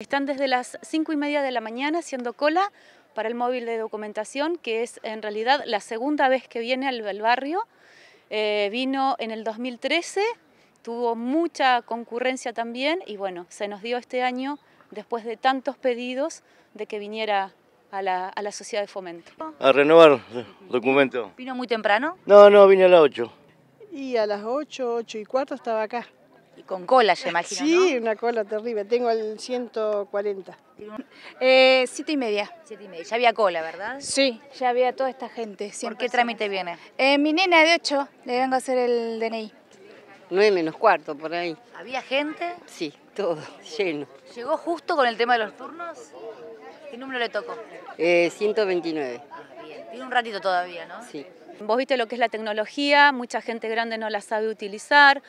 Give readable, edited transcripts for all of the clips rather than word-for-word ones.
Están desde las 5:30 de la mañana haciendo cola para el móvil de documentación, que es en realidad la segunda vez que viene al barrio. Vino en el 2013, tuvo mucha concurrencia también y bueno, se nos dio este año, después de tantos pedidos, de que viniera a la sociedad de fomento. A renovar documento. ¿Vino muy temprano? No, vine a las 8. Y a las 8:45 estaba acá. Y con cola, se imagino, sí, ¿no? Una cola terrible. Tengo el 140. 7:30. 7:30. Ya había cola, ¿verdad? Sí, ya había toda esta gente. ¿Por qué trámite viene? Mi nena de 8, le vengo a hacer el DNI. 9:45, por ahí. ¿Había gente? Sí, todo, lleno. ¿Llegó justo con el tema de los turnos? ¿Qué número le tocó? 129. Bien, tiene un ratito todavía, ¿no? Sí. Vos viste lo que es la tecnología, mucha gente grande no la sabe utilizar.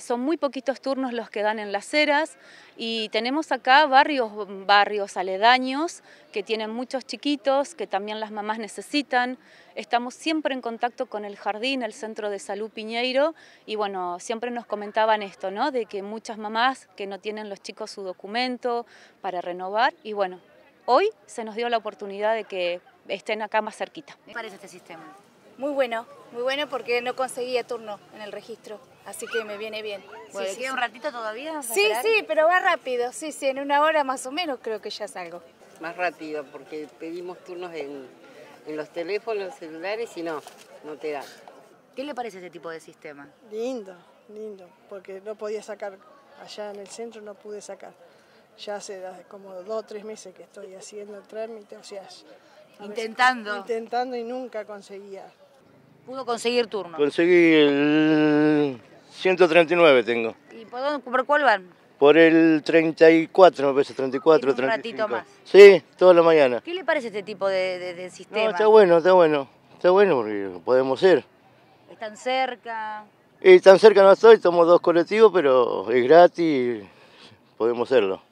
Son muy poquitos turnos los que dan en Las Heras y tenemos acá barrios aledaños que tienen muchos chiquitos que también las mamás necesitan. Estamos siempre en contacto con el jardín, el Centro de Salud Piñeiro, y bueno, siempre nos comentaban esto, ¿no? De que muchas mamás que no tienen los chicos su documento para renovar, y bueno, hoy se nos dio la oportunidad de que estén acá más cerquita. ¿Qué parece este sistema? Muy bueno porque no conseguía turno en el registro, así que me viene bien. Bueno, ¿queda un ratito todavía? Sí, pero va rápido, sí, en una hora más o menos creo que ya salgo. Más rápido porque pedimos turnos en los teléfonos, celulares y no te dan. ¿Qué le parece este tipo de sistema? Lindo, porque no podía sacar, allá en el centro no pude sacar. Ya hace como 2 o 3 meses que estoy haciendo el trámite, o sea, intentando y nunca conseguía. ¿Pudo conseguir turno? Conseguí el 139 tengo. ¿Y por cuál van? Por el 34, a veces 34, 35. ¿Un ratito más? Sí, toda la mañana. ¿Qué le parece este tipo de sistema? No, está bueno porque podemos ir. ¿Están cerca? Tan cerca no estoy, tomo 2 colectivos, pero es gratis, podemos hacerlo.